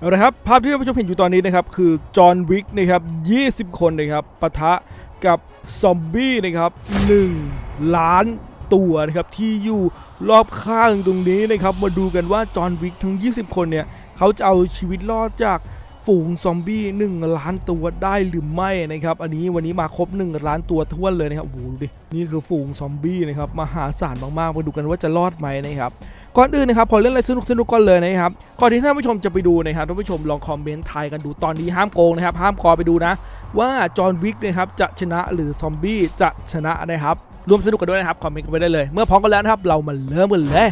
เอาละครับภาพที่ท่านผู้ชมเห็นอยู่ตอนนี้นะครับคือจอห์นวิกนะครับ20คนนะครับปะทะกับซอมบี้นะครับ1ล้านตัวนะครับที่อยู่รอบข้างตรงนี้นะครับมาดูกันว่าจอห์นวิกทั้ง20คนเนี่ยเขาจะเอาชีวิตรอดจากฝูงซอมบี้1ล้านตัวได้หรือไม่นะครับอันนี้วันนี้มาครบ1ล้านตัวท้วนเลยนะครับโอ้โหดูดินี่คือฝูงซอมบี้นะครับมหาศาลมากๆมาดูกันว่าจะรอดไหมนะครับก่อนอื่นนะครับพอเล่นอะไรสนุกๆก่อนเลยนะครับก่อนที่ท่านผู้ชมจะไปดูนะครับท่านผู้ชมลองคอมเมนต์ทายกันดูตอนนี้ห้ามโกงนะครับห้ามคอไปดูนะว่าจอห์นวิกนะครับจะชนะหรือซอมบี้จะชนะนะครับร่วมสนุกกันด้วยนะครับคอมเมนต์กันไปได้เลยเมื่อพร้อมกันแล้วนะครับเรามาเริ่มกันเลย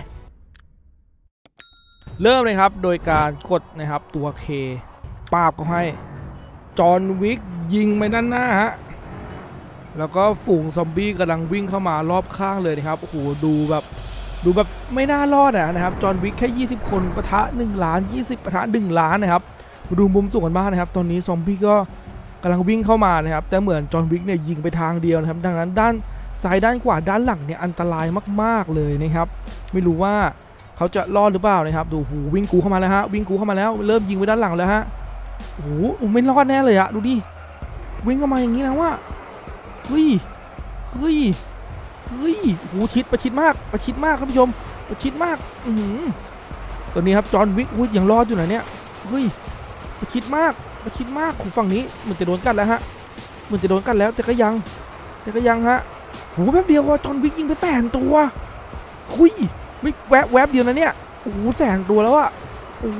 เริ่มเลยครับโดยการกดนะครับตัว K ปราบก็ให้จอห์นวิกยิงไปด้านหน้าฮะแล้วก็ฝูงซอมบี้กำลังวิ่งเข้ามารอบข้างเลยนะครับโอ้โหดูแบบไม่น่ารอดนะครับจอห์นวิกแค่20คนปะทะ1ล้าน20ปะทะ1ล้านนะครับดูมุมสูงกันมากนะครับตอนนี้ซอมบี้ก็กำลังวิ่งเข้ามานะครับแต่เหมือนจอห์นวิกเนี่ยยิงไปทางเดียวนะครับดังนั้นด้านซ้ายด้านขวาด้านหลังเนี่ยอันตรายมากๆเลยนะครับไม่รู้ว่าเขาจะรอดหรือเปล่านะครับดูหูวิ่งกูเข้ามาแล้วฮะวิ่งกูเข้ามาแล้วเริ่มยิงไปด้านหลังแล้วฮะโอ้โหไม่รอดแน่เลยอะดูดิวิ่งเข้ามาอย่างนี้แล้วว่าเฮ้ยโอ้ชิดประชิดมากท่านผู้ชมประชิดมากตอนนี้ครับจอห์นวิกยังรอดอยู่หน่อยเนี่ยเฮ้ยประชิดมากขู่ฝั่งนี้มันจะโดนกัดแล้วฮะมันจะโดนกัดแล้วแต่ก็ยังฮะโอ้แป๊บเดียวว่าจอห์นวิกยิงไป8 ตัวคุยไม่แวบเดียวนะเนี่ยโอ้100,000 ตัวแล้วอะโอ้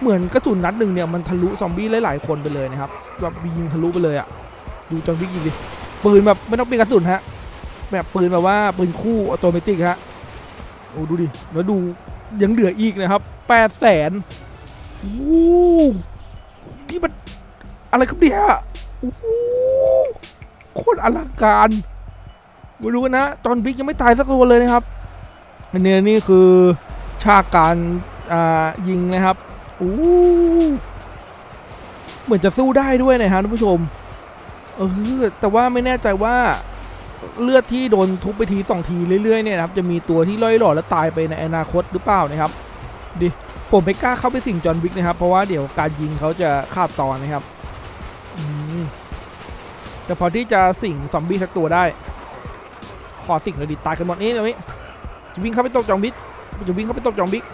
เหมือนกระสุนนัดหนึ่งเนี่ยมันทะลุซอมบี้หลายคนไปเลยนะครับแบบยิงทะลุไปเลยอะดูจอห์นวิกยิงดิปืนแบบไม่ต้องเป็นกระสุนฮะแบบปืนแบบว่าปืนคู่ออโตเมติกฮะโอ้ดูดิแล้วดูยังเหลืออีกนะครับ800,000โอ้ที่มันอะไรครับเนี่ยโอ้โคตรอลังการไม่รู้นะจอห์นวิกยังไม่ตายสักคนเลยนะครับนี่คือฉากการยิงนะครับโอ้เหมือนจะสู้ได้ด้วยนะฮะท่านผู้ชมแต่ว่าไม่แน่ใจว่าเลือดที่โดนทุบไปที2 ทีเรื่อยๆเนี่ยนะครับจะมีตัวที่ล่อยหล่อและตายไปในอนาคตหรือเปล่านะครับดิผมไม่กล้าเข้าไปสิงจอห์นวิกนะครับเพราะว่าเดี๋ยวการยิงเขาจะขาดตอนนะครับแต่พอที่จะสิงซอมบี้สักตัวได้ขอสิงเลยดิตายกันหมดนี้เลยนี่จะวิ่งเข้าไปตบจอห์นวิก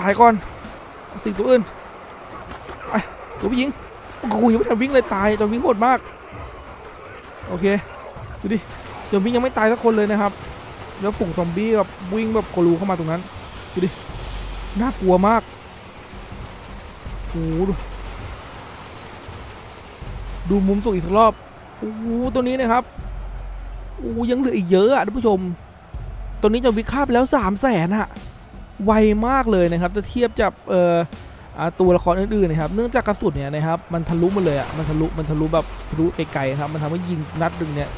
ตายก่อนสิงตัวอื่นไอ้ตัวผู้หญิงกูยังไม่ทันวิ่งเลยตายจอห์นวิกโหดมากโอเคดูดิจอห์นวิกยังไม่ตายสักคนเลยนะครับแล้วฝูงซอมบี้แบบวิ่งแบบกรูเข้ามาตรงนั้นดูดิน่ากลัวมากโอ้โหดูมุมสูงอีกรอบโอ้โหตัวนี้นะครับโอ้ยังเหลืออีกเยอะอะท่านผู้ชมตัวนี้จอห์นวิกฆ่าไปแล้ว300,000ฮะไวมากเลยนะครับจะเทียบกับตัวละครอื่นๆนะครับเนื่องจากกระสุนเนี่ยนะครับมันทะลุมาเลยอะมันทะลุแบบทะลุไกลๆครับมันทำให้ยิงนัดหนึ่งเนี่ย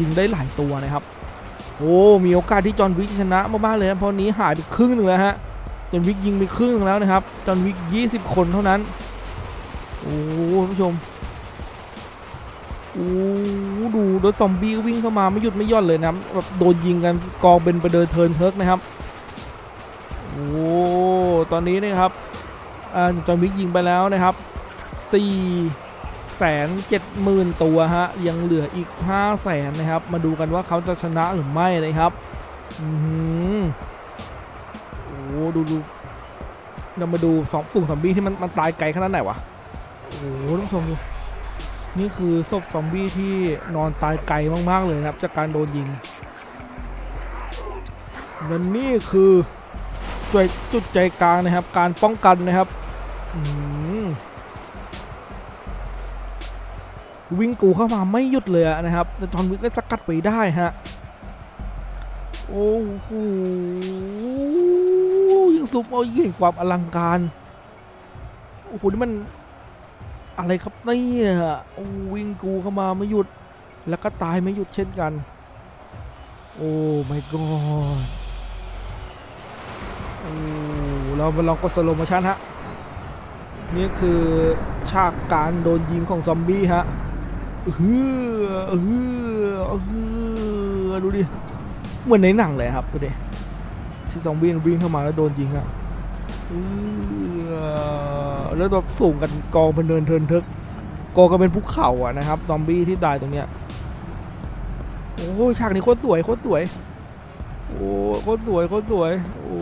ยิงได้หลายตัวนะครับโอ้มีโอกาสที่จอห์นวิกชนะมากๆเลยนะเพราะนี้หายไปครึ่งหนึ่งแล้วฮะจอห์นวิกยิงไปครึ่งหนึ่งแล้วนะครับจอห์นวิก20คนเท่านั้นโอ้ท่านผู้ชมโอ้ดูรถซอมบี้วิ่งเข้ามาไม่หยุดไม่ย่อนเลยนะแบบโดนยิงกันกองเป็นประเดินเทิร์นเทิร์กนะครับโอ้ตอนนี้นะครับจอห์นวิกยิงไปแล้วนะครับ470,000ตัวฮะยังเหลืออีก500,000นะครับมาดูกันว่าเขาจะชนะหรือไม่นะครับโอ้ดูเรามาดูฝูงซอมบี้ที่มันตายไกลขนาดไหนวะโอ้ท่านผู้ชมดูนี่คือศพซอมบี้ที่นอนตายไกลมากๆเลยนะครับจากการโดนยิงและนี่คือจุดใจกลางนะครับการป้องกันนะครับวิ่งกูเข้ามาไม่หยุดเลยนะครับแต่จอห์นวิกก็สกัดไปได้ฮะโอ้โหยิงซุปเอายิ่งเห็นความอลังการโอ้โหนี่มันอะไรครับเนี่ยวิ่งกูเข้ามาไม่หยุดแล้วก็ตายไม่หยุดเช่นกันโอ้ my godเรามาลองกดสโลว์โมชั่นฮะนี่คือฉากการโดนยิงของซอมบี้ฮะดูดิเหมือนในหนังเลยครับดูดิที่ซอมบี้วิ่งเข้ามาแล้วโดนยิงอ่ะ แล้วแบบสูงกันกองเป็นเนินเทินทึกกองกันเป็นภูเขาอ่ะนะครับซอมบี้ที่ตายตรงเนี้ยโอ้ฉากนี้โคตรสวยโคตรสวยโอ้โคตรสวยโคตรสวยโอ้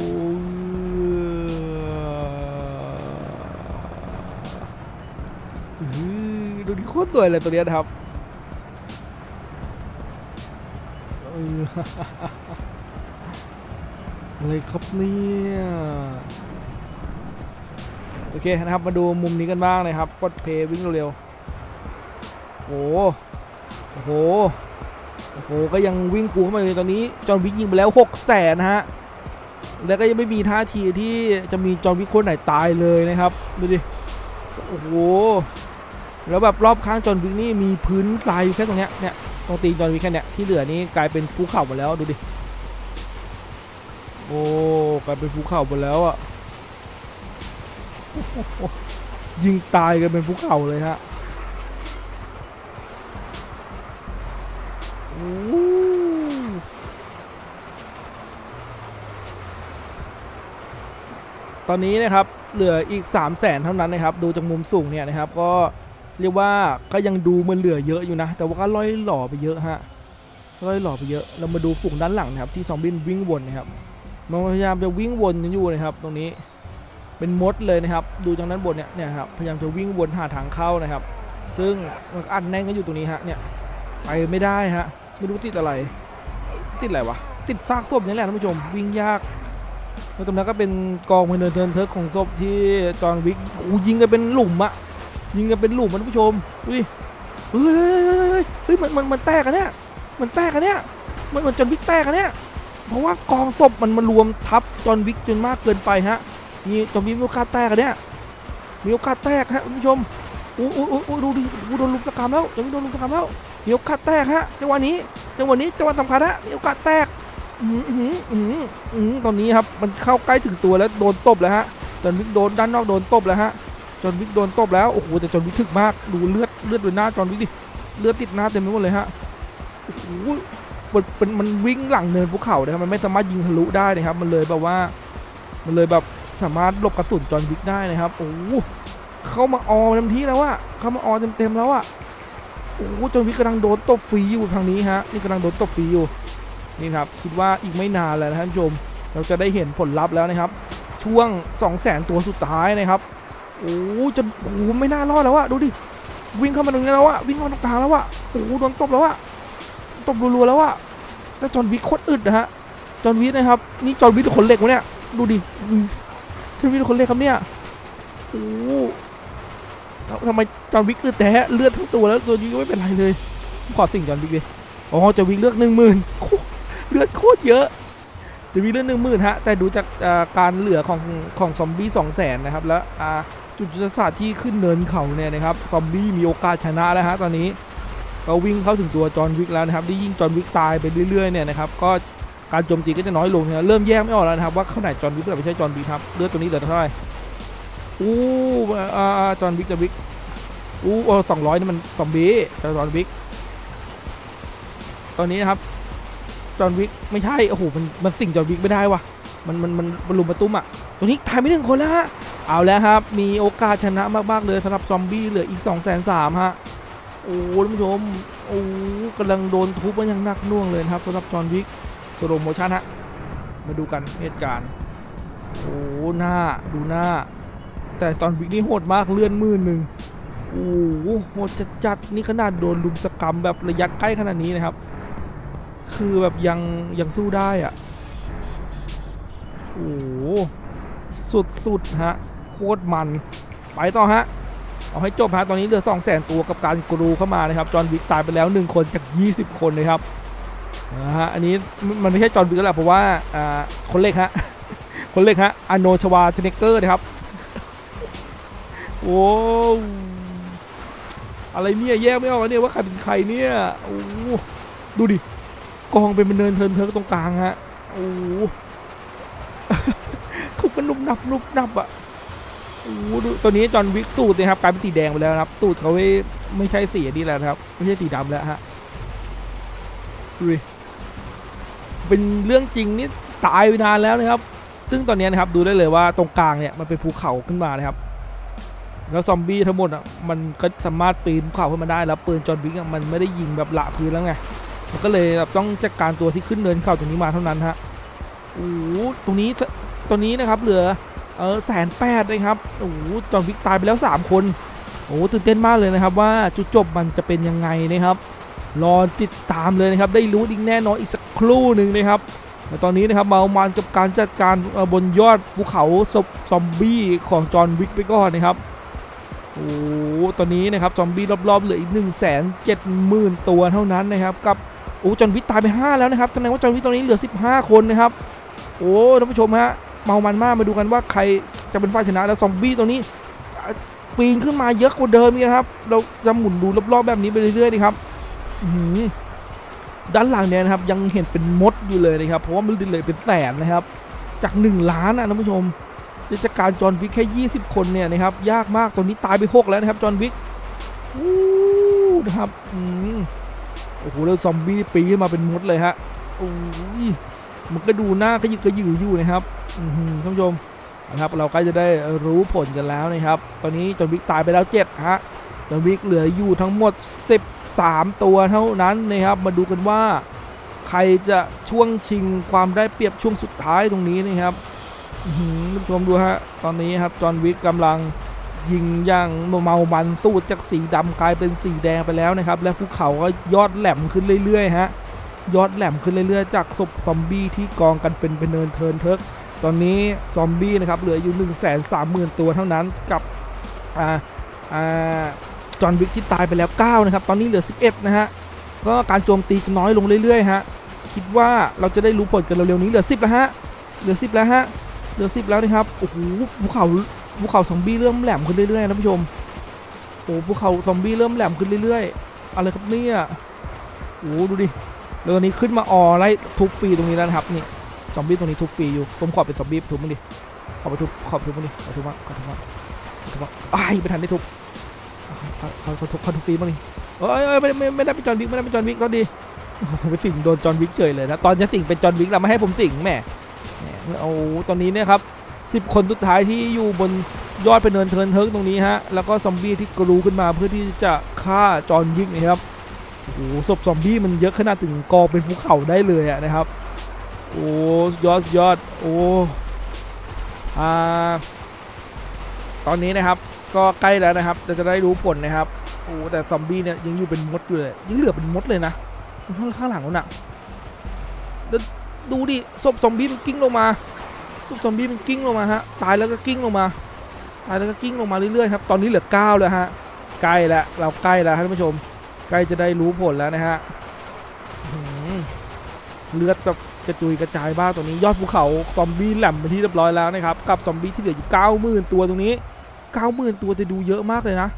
ดูดิโคตรสวยเลยตัวเนี้ยครับอะไรครับเนี่ยโอเคนะครับมาดูมุมนี้กันบ้างนะครับกดเพลย์วิ่งเร็วๆโอ้โหโอ้โหโอ้โหก็ยังวิ่งกูเข้ามาเลยตอนนี้จอห์นวิกยิงไปแล้ว600,000ฮะแล้วก็ยังไม่มีท่าทีที่จะมีจอห์นวิกคนไหนตายเลยนะครับดูดิโอ้โหแล้วแบบรอบข้างจอห์นวิกนี่มีพื้นทรายอยู่แค่ตรงเนี้ยเนี่ยตรงตีนจอห์นวิกแค่เนี้ยที่เหลือนี้กลายเป็นภูเขาหมดแล้วดูดิโอ้กลายเป็นภูเขาหมดแล้วอ่ะยิงตายกันเป็นภูเขาเลยฮะตอนนี้นะครับเหลืออีก 300,000 เท่านั้นนะครับดูจากมุมสูงเนี่ยนะครับก็เรียกว่าก็ยังดูมันเหลือเยอะอยู่นะแต่ว่าก็ล่อยหล่อไปเยอะฮะล่อยหล่อไปเยอะเรามาดูฝูงด้านหลังนะครับที่ซอมบี้วิ่งวนนะครับมันพยายามจะวิ่งวนอยู่นะครับตรงนี้เป็นมดเลยนะครับดูจากนั้นบนเนี่ยครับพยายามจะวิ่งวนหาทางเข้านะครับซึ่งมันอัดแน่นก็อยู่ตรงนี้ฮะเนี่ยไปไม่ได้ฮะไม่รู้ติดอะไรติดอะไรวะติดซากศพนี่แหละท่านผู้ชมวิ่งยากแล้วตรงนั้นก็เป็นกองพลเนินเทินเทิกของศพที่จอห์นวิกยิงกันเป็นหลุมอะยิงกันเป็นหลุมท่านผู้ชมอุ้ยเฮ้ยมันแตกกันเนี่ยมันแตกกันเนี่ยมันจอห์นวิกแตกกันเนี่ยเพราะว่ากองศพมันรวมทับจอห์นวิกจนมากเกินไปฮะมีจอห์นวิกมีโอกาสแตกกันเนี่ยมีโอกาสแตกฮะท่านผู้ชมโอ้ดูดิโดนลุมตะกามแล้วจอห์นวิกโดนลุมตะกามแล้วมีโอกาสแตกฮะจังหวะนี้จังหวะสำคัญฮะมีโอกาสแตกตอนนี้ครับมันเข้าใกล้ถึงตัวแล้วโดนตบแล้วฮะจอห์นวิกโดนด้านนอกโดนตบแล้วฮะจอห์นวิกโดนตบแล้วโอ้โหแต่จอห์นวิกถึกมากดูเลือดบนหน้าจอห์นวิกดิเลือดติดหน้าเต็มไปหมดเลยฮะโอ้โหมันวิ่งหลังเนินภูเขานะครับมันไม่สามารถยิงทะลุได้นะครับมันเลยแบบสามารถหลบกระสุนจอห์นวิกได้นะครับโอ้โหเข้ามาออเต็มที่แล้วอะเข้ามาออเต็มแล้วอะโอ้โหจอห์นวิกกำลังโดนตบฟรีอยู่ทางนี้ฮะนี่กำลังโดนตบฟรีอยู่นี่ครับคิดว่าอีกไม่นานแล้วท่านผู้ชมเราจะได้เห็นผลลัพธ์แล้วนะครับช่วง 200,000 ตัวสุดท้ายนะครับโอ้จนโอ้ไม่น่ารอดแล้วอะดูดิวิ่งเข้ามาตรงนี้แล้วอะวิ่งเข้าตรงกลางแล้วอะโอ้โดนตบแล้วอะตบรัวๆแล้วอะแล้วจอห์นวิกโคตรอึดนะฮะจอห์นวิกนะครับนี่จอห์นวิกขนเหล็กวะเนี่ยดูดิจอห์นวิกขนเหล็กครับเนี่ยโอ้ทำไมจอห์นวิกอึดแต่เลือดทั้งตัวแล้วตัวนี้ก็ไม่เป็นไรเลยขอสิ่งจอห์นวิกดิอ๋อจอห์นวิกเลือด 10,000เลือดโคตรเยอะจะมีเลือด 10,000ฮะแต่ดูจากการเหลือของซอมบี้ 200,000 นะครับแล้วจุดยุทธศาสตร์ที่ขึ้นเนินเขาเนี่ยนะครับซอมบี้มีโอกาสชนะแล้วฮะตอนนี้ก็วิ่งเข้าถึงตัวจอห์นวิกแล้วนะครับได้ยิ่งจอห์นวิกตายไปเรื่อยๆเนี่ยนะครับก็การโจมตีก็จะน้อยลงนะเริ่มแยกไม่ออกแล้วนะครับว่าข้างไหนจอห์นวิกแต่ไม่ใช่จอห์นวิกครับเลือดตัวนี้เหลือเท่าไหร่อู้จอห์นวิกจอห์นวิกอู้200นี่มันซอมบี้จอห์นวิกตอนนี้นะครับจอห์นวิกไม่ใช่โอ้โหมันสิ่งจอห์นวิกไม่ได้วะมันลุมมาตุ้มอ่ะตัวนี้ถ่ายไม่ถึงคนแล้วฮะเอาแล้วครับมีโอกาสชนะมากๆเลยสำหรับซอมบี้เหลืออีก 230,000ฮะโอ้ท่านผู้ชมโอ้กำลังโดนทุบมันยังหนักน่วงเลยครับสำหรับจอห์นวิกโซโลโมชั่นฮะมาดูกันเหตุการณ์โอ้หน้าดูหน้าแต่จอห์นวิกนี่โหดมากเลื่อน10,000โอ้โหดจัดนี่ขนาดโดนลุมสกรรมแบบระยะใกล้ขนาดนี้นะครับคือแบบยังสู้ได้อ่ะโอ้โหสุดฮะโคตรมันไปต่อฮะเอาให้จบฮะตอนนี้เหลือ 200,000 ตัวกับการกรูเข้ามานะครับจอห์นวิกตายไปแล้ว1คนจาก20คนเลยครับนะฮะอันนี้มันไม่ใช่จอห์นวิกแล้วแหละเพราะว่าคนเล็กฮะคนเล็กฮะอาร์โนลด์ ชวาร์เซเนกเกอร์นะครับโอ้อะไรเนี่ยแยกไม่ออกเนี่ยว่าใครเป็นใครเนี่ยโอ้ดูดิกองเป็นเนินเทินเทิกตรงกลางฮะโอ้ทุบกันนุบนับอ่ะโอ้ดูตอนนี้จอห์นวิกตูดนะครับกลายเป็นสีแดงไปแล้วนะครับตูดเขาไม่ใช่สีนี้แล้วครับไม่ใช่สีดำแล้วฮะดูดิเป็นเรื่องจริงนี่ตายไปนานแล้วนะครับซึ่งตอนนี้นะครับดูได้เลยว่าตรงกลางเนี่ยมันเป็นภูเขาขึ้นมานะครับ แล้วซอมบี้ทั้งหมดอ่ะมันก็สามารถปีนภูเขาขึ้นมาได้แล้วปืนจอห์นวิกมันไม่ได้ยิงแบบละพื้นแล้วไงมันก็เลยแบบต้องจัดการตัวที่ขึ้นเนินเขาตรงนี้มาเท่านั้นฮะโอ้ตรงนี้ตัวนี้นะครับเหลือ180,000เลยครับโอ้จอห์นวิกตายไปแล้ว3คนโอ้ตื่นเต้นมากเลยนะครับว่าจุดจบมันจะเป็นยังไงนะครับรอติดตามเลยนะครับได้รู้อีกแน่นอนอีกสักครู่หนึ่งนะครับแต่ตอนนี้นะครับเมามันกับการจัดการบนยอดภูเขาซอมบี้ของจอห์นวิกไปก่อนนะครับโอ้ตอนนี้นะครับซอมบี้รอบๆเหลืออีก 170,000 ตัวเท่านั้นนะครับกับโอ้จอห์นวิกตายไป5แล้วนะครับแสดงว่าจอห์นวิกตอนนี้เหลือ15คนนะครับโอ้ท่านผู้ชมฮะเมามันมากมาดูกันว่าใครจะเป็นฝ่ายชนะแล้วซอมบี้ตัวนี้ปีนขึ้นมาเยอะกว่าเดิมนะครับเราจะหมุนดูรอบๆแบบนี้ไปเรื่อยๆนะครับด้านหลังเนี่ยนะครับยังเห็นเป็นมดอยู่เลยนะครับเพราะว่ามันดินเลยเป็นแสนนะครับจาก1,000,000นะท่านผู้ชมจัดการจอห์นวิกแค่20คนเนี่ยนะครับยากมากตอนนี้ตายไป6แล้วนะครับจอห์นวิกนะครับโอ้โหแล้วซอมบี้ปีนมาเป็นมดเลยฮะโอ้ยมันก็ดูหน้าก็ยึกกระยืออยู่นะครับท่านผู้ชมนะครับเราใกล้จะได้รู้ผลกันแล้วนะครับตอนนี้จอห์นวิกตายไปแล้ว7ฮะจอห์นวิกเหลืออยู่ทั้งหมด13ตัวเท่านั้นนะครับมาดูกันว่าใครจะช่วงชิงความได้เปรียบช่วงสุดท้ายตรงนี้นะครับท่านผู้ชมดูฮะตอนนี้ครับจอห์นวิกกำลังยิงอย่างเมามันสู้จากสีดำกลายเป็นสีแดงไปแล้วนะครับและภูเขาก็ยอดแหลมขึ้นเรื่อยๆฮะยอดแหลมขึ้นเรื่อยๆจากศพซอมบี้ที่กองกันเป็นเนินเทินเทิกตอนนี้ซอมบี้นะครับเหลืออยู่ 130,000 ตัวเท่านั้นกับจอห์นวิกที่ตายไปแล้ว9นะครับตอนนี้เหลือ11นะฮะก็การโจมตีจะน้อยลงเรื่อยๆฮะคิดว่าเราจะได้รู้ผลกันเร็วๆนี้เหลือ10แล้วฮะเหลือ10แล้วฮะเหลือ10แล้วนะครับโอ้โหภูเขาซอมบี้เริ่มแหลมขึ้นเรื่อยๆนะผู้ชมโอ้ภูเขาซอมบี้เริ่มแหลมขึ้นเรื่อยๆอะไรครับเนี่ยโอ้ดูดิแล้วตอนนี้ขึ้นมาออไล่ทุบฟรีตรงนี้แล้วนะครับนี่ซอมบี้ตรงนี้ทุบฟรีอยู่ผมขอเป็นซอมบี้ทุบมันดิขอไปทุบขอทุบมันดิขอทุบมาขอทุบมาขอทุบมาไอ้ไม่ทันได้ทุบเขาทุบฟรีมั้งนี่เอ้ยไม่ได้เป็นจอห์นวิกไม่ได้เป็นจอห์นวิกก็ดีผมไปสิงโดนจอห์นวิกเฉยเลยนะตอนจะสิงเป็นจอห์นวิกเราไม่ให้ผมสิงแหมโอ้ตอนนี้เนี่ยครับ10คนสุดท้ายที่อยู่บนยอดเป็นเนินเทินเทิงตรงนี้ฮะแล้วก็ซอมบี้ที่กรูขึ้นมาเพื่อที่จะฆ่าจอห์นวิกนะครับโอ้โหศพซอมบี้มันเยอะขนาดถึงกองเป็นภูเขาได้เลยอะนะครับโอ้ยอดโอ้ตอนนี้นะครับก็ใกล้แล้วนะครับจะได้รู้ผลนะครับโอ้แต่ซอมบี้เนี่ยยังอยู่เป็นมดอยู่เลยยังเหลือเป็นมดเลยนะข้างหลังนั่นน่ะดูดิศพซอมบี้มันกิ้งลงมาศพซอมบี้มันกิ้งลงมาฮะตายแล้วก็กิ้งลงมาตายแล้วก็กิ้งลงมาเรื่อยๆครับตอนนี้เหลือ9แล้วฮะใกล้แล้วเราใกล้แล้วท่านผู้ชมใกล้จะได้รู้ผลแล้วนะฮะเลือดแบบกระจุยกระจายบ้างตัวนี้ยอดภูเขาซอมบี้แหลมไปที่เรียบร้อยแล้วนะครับกับซอมบี้ที่เหลืออยู่ 90,000 ตัวตรงนี้ 90,000 ตัวจะดูเยอะมากเลยนะ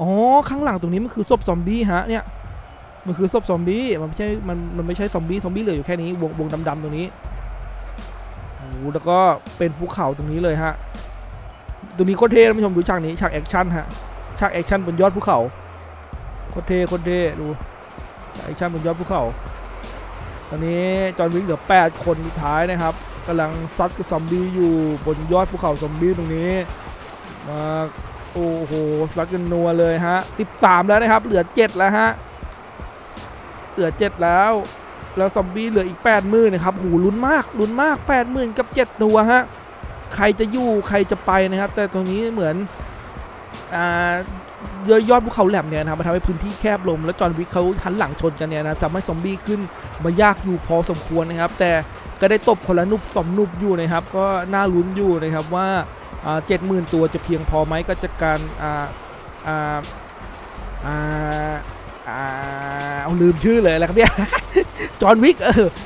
อ๋อข้างหลังตรงนี้มันคือศพซอมบี้ฮะเนี่ยมันคือศพซอมบี้มันไม่ใช่มันไม่ใช่ซอมบี้เหลืออยู่แค่นี้วงดำๆตรงนี้โอ้แล้วก็เป็นภูเขาตรงนี้เลยฮะตรงนี้โคตรเท่ท่านผู้ชมดูฉากนี้ฉากแอคชั่นฮะฉากแอคชั่นบนยอดภูเขาโคตรเท่ดูฉากแอคชั่นบนยอดภูเขาตอนนี้จอห์นวิกเหลือ8คนสุดท้ายนะครับกำลังซัดกับซอมบี้อยู่บนยอดภูเขาซอมบี้ตรงนี้มาโอ้โหซัดกันนัวเลยฮะ13แล้วนะครับเหลือ7แล้วฮะเหลือ7แล้วแล้วซอมบี้เหลืออีก 80,000 นะครับหูลุ้นมาก 80,000 กับ7ตัวฮะใครจะอยู่ใครจะไปนะครับแต่ตรงนี้เหมือนยอดภูเขาแหลมเนี่ยนะครับมาทำให้พื้นที่แคบลงแล้วจอห์นวิกเขาหันหลังชนกันเนี่ยนะทำให้ซอมบี้ขึ้นมายากอยู่พอสมควรนะครับแต่ก็ได้ตบคนละนุบสองนุบอยู่นะครับก็น่าลุ้นอยู่นะครับว่า 70,000 ตัวจะเพียงพอไหมก็จะการเอาลืมชื่อเลยแล้วครับเนี่ย จอห์นวิก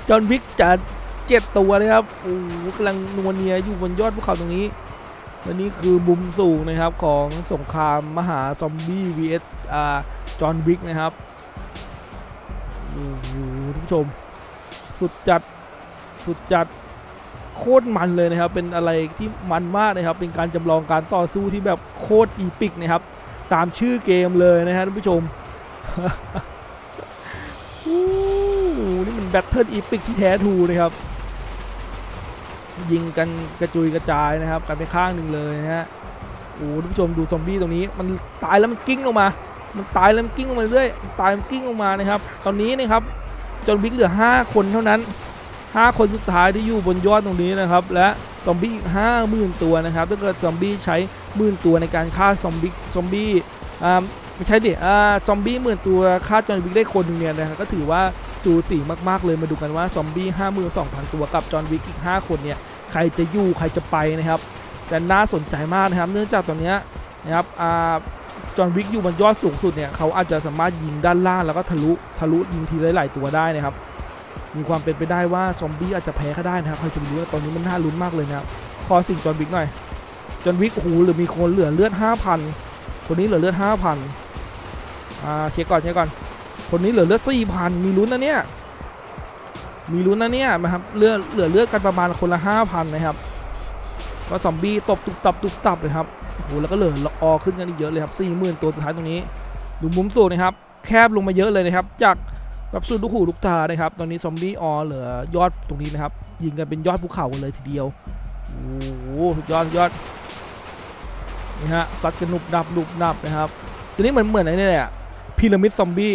จอห์นวิกจะ7ตัวนะครับโอ้กำลังนวลเนียอยู่บนยอดภูเขาตรงนี้และนี่คือมุมสูงนะครับของสงครามมหาซอมบี้ vs จอห์นวิกนะครับท่านผู้ชมสุดจัดโคตรมันเลยนะครับเป็นอะไรที่มันมากนะครับเป็นการจำลองการต่อสู้ที่แบบโคตรอีพิกนะครับตามชื่อเกมเลยนะฮะท่านผู้ชม นี่มันแบทเทิลอีพิกที่แท้ทรูนะครับยิงกันกระจุยกระจายนะครับกันไปข้างหนึ่งเลยนะฮะ โอ้ทุกผู้ชมดูซอมบี้ตรงนี้มันตายแล้วมันกิ้งลงมาเรื่อยตายมันกิ้งลงมานะครับตอนนี้นะครับจนบิ๊กเหลือ5คนเท่านั้น5คนสุดท้ายที่อยู่บนยอดตรงนี้นะครับและซอมบี้อีก 50,000 ตัวนะครับถ้าเกิดซอมบี้ใช้ 10,000 ตัวในการฆ่าซอมบี้ไม่ใช่ดิซอมบี้10,000 ตัวฆ่าจอห์นวิกได้คนหนึ่งเนี่ยนะครับก็ถือว่าสูสีมากๆเลยมาดูกันว่าซอมบี้ 52,000 ตัวกับจอห์นวิกอีก5คนเนี่ยใครจะอยู่ใครจะไปนะครับแต่น่าสนใจมากนะครับเนื่องจากตอนนี้นะครับจอห์นวิกอยู่บนยอดสูงสุดเนี่ยเขาอาจจะสามารถยิงด้านล่างแล้วก็ทะลุยิงทีหลายๆตัวได้นะครับมีความเป็นไปได้ว่าซอมบี้อาจจะแพ้ก็ได้นะครับใครจะรู้ตอนนี้มันน่าลุ้นมากเลยนะครับขอสิ่งจอห์นวิกหน่อยจอห์นวิกโอ้โหหรือมีคนเหลือเลือด 5,000 คนนี้เหลือเลือด 5,000 เช็คก่อนคนนี้เหลือเลือด 4,000 มีลุ้นนะเนี่ยนะครับเหลือเลือดกันประมาณคนละ 5,000 นะครับก็ซอมบี้ตบตุบตับเลยครับโอ้โหแล้วก็เหลือละออขึ้นกันอีกเยอะเลยครับ 40,000 ตัวสุดท้ายตรงนี้ดูมุมสูงนะครับแคบลงมาเยอะเลยนะครับจากรับสู้ลูกหูลูกตานะครับตอนนี้ซอมบี้ออเหลือยอดตรงนี้นะครับยิงกันเป็นยอดภูเขาเลยทีเดียวโอ้โหยอดนี่ฮะซัดกันหนุบหนับนะครับตอนนี้เหมือนไอ้นี่แหละพีระมิดซอมบี้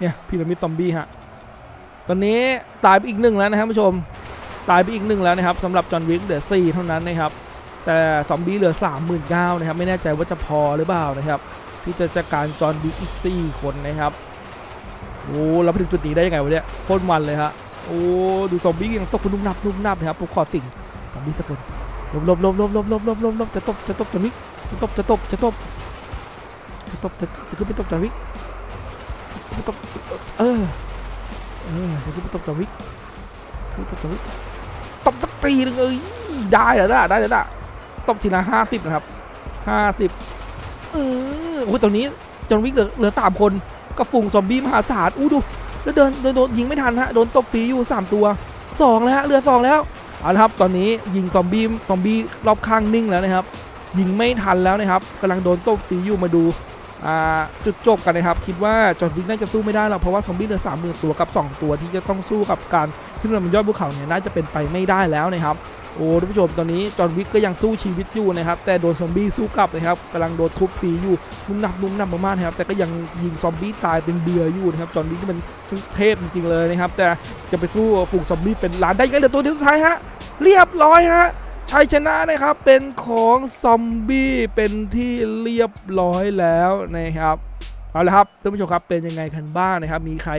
เนี่ยพีระมิดซอมบี้ฮะตอนนี้ตายไปอีกหนึ่งแล้วนะครับผู้ชมตายไปอีกหนึ่งแล้วนะครับสำหรับจอห์นวิกเหลือ4เท่านั้นนะครับแต่ซอมบี้เหลือ 39,000 นะครับไม่แน่ใจว่าจะพอหรือเปล่านะครับที่จะจัดการจอห์นวิกอีก4คนนะครับโอ้เราไปถึงจุดนี้ได้ยังไงวะเนี่ยโคตรมันเลยฮะโอ้ดูซอมบี้ยังตกเป็นนุ่มนับนะครับผมขอสิ่งซอมบี้สักคนลบจะตบจอห์นวิกจะขึ้นไปตบจอห์นวิกจะขึ้นไปตบจอห์นวิกตบสักตีนึงเลยได้ตบทีละ50นะครับ50โอ้ยตอนนี้จอห์นวิกเหลือ3คนก็ฝูงซอมบี้มหาศาลอู้ดูแล้วโดนยิงไม่ทันฮะโดนตบปีอยู่3ตัว2แล้วฮะเรือ2แล้วเอาละครับตอนนี้ยิงซอมบี้รอบข้างนิ่งแล้วนะครับยิงไม่ทันแล้วนะครับกำลังโดนตบตีอยู่มาดูจุดจบกันนะครับคิดว่าจอห์นวิกน่าจะสู้ไม่ได้หรอกเพราะว่าซอมบี้เหลือ 30,000 ตัวกับ2ตัวที่จะต้องสู้กับการขึ้นมาบนยอดภูเขาเนี่ยน่าจะเป็นไปไม่ได้แล้วนะครับโอ้ท่านผู้ชมตอนนี้จอห์นวิกก็ยังสู้ชีวิตอยู่นะครับแต่โดนซอมบี้สู้กลับนะครับกำลังโดนทุบตีอยู่นุ่มนับมากๆนะครับแต่ก็ยังยิงซอมบี้ตายเป็นเบื่ออยู่นะครับจอห์นวิกมันเทพจริงๆเลยนะครับแต่จะไปสู้ฝูงซอมบี้เป็นล้านได้ยังไงเหลือตัวเดียวสุดท้ายฮะเรียบร้อยฮะชัยชนะนะครับเป็นของซอมบี้เป็นที่เรียบร้อยแล้วนะครับเอาละครับท่านผู้ชมครับเป็นยังไงกันบ้างนะครับมีใคร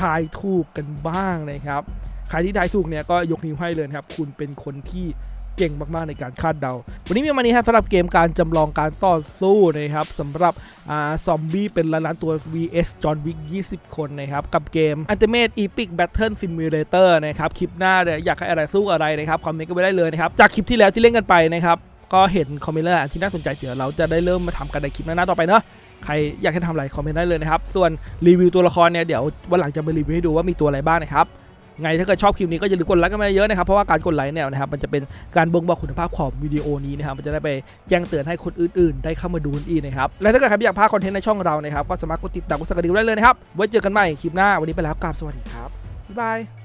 ทายถูกกันบ้างนะครับใครที่ทายถูกเนี่ยก็ยกนิ้วให้เลยครับคุณเป็นคนที่เก่งมากๆในการคาดเดาวันนี้มีมานี้ครับสำหรับเกมการจำลองการต่อสู้นะครับสำหรับซอมบี้เป็นล้านตัว vs จอห์นวิก 20 คนนะครับกับเกม Ultimate Epic Battle Simulator นะครับคลิปหน้าเนี่ยอยากให้อะไรสู้อะไรนะครับคอมเมนต์ก็ไปได้เลยนะครับจากคลิปที่แล้วที่เล่นกันไปนะครับก็เห็นคอมเมนต์แล้วที่น่าสนใจเดี๋ยวเราจะได้เริ่มมาทำกันในคลิปหน้าต่อไปเนาะใครอยากให้ทำอะไรคอมเมนต์ได้เลยนะครับส่วนรีวิวตัวละครเนี่ยเดี๋ยววันหลังจะมารีวิวให้ดูว่ามีตัวอะไรบ้างนะครับไงถ้าเกิดชอบคลิปนี้ก็อย่าลืมกดไลค์กันมาเยอะนะครับเพราะว่าการกดไลค์เนี่ยนะครับมันจะเป็นการบ่งบอกคุณภาพของวิดีโอนี้นะครับมันจะได้ไปแจ้งเตือนให้คนอื่นๆได้เข้ามาดูอีกนะครับและถ้าเกิดใครอยากพากคอนเทนต์ในช่องเรานะครับก็สามารถกดติดตามกดสั่นกระดิ่งได้เลยนะครับไว้เจอกันใหม่คลิปหน้าวันนี้ไปแล้วกราบสวัสดีครับบ๊ายบาย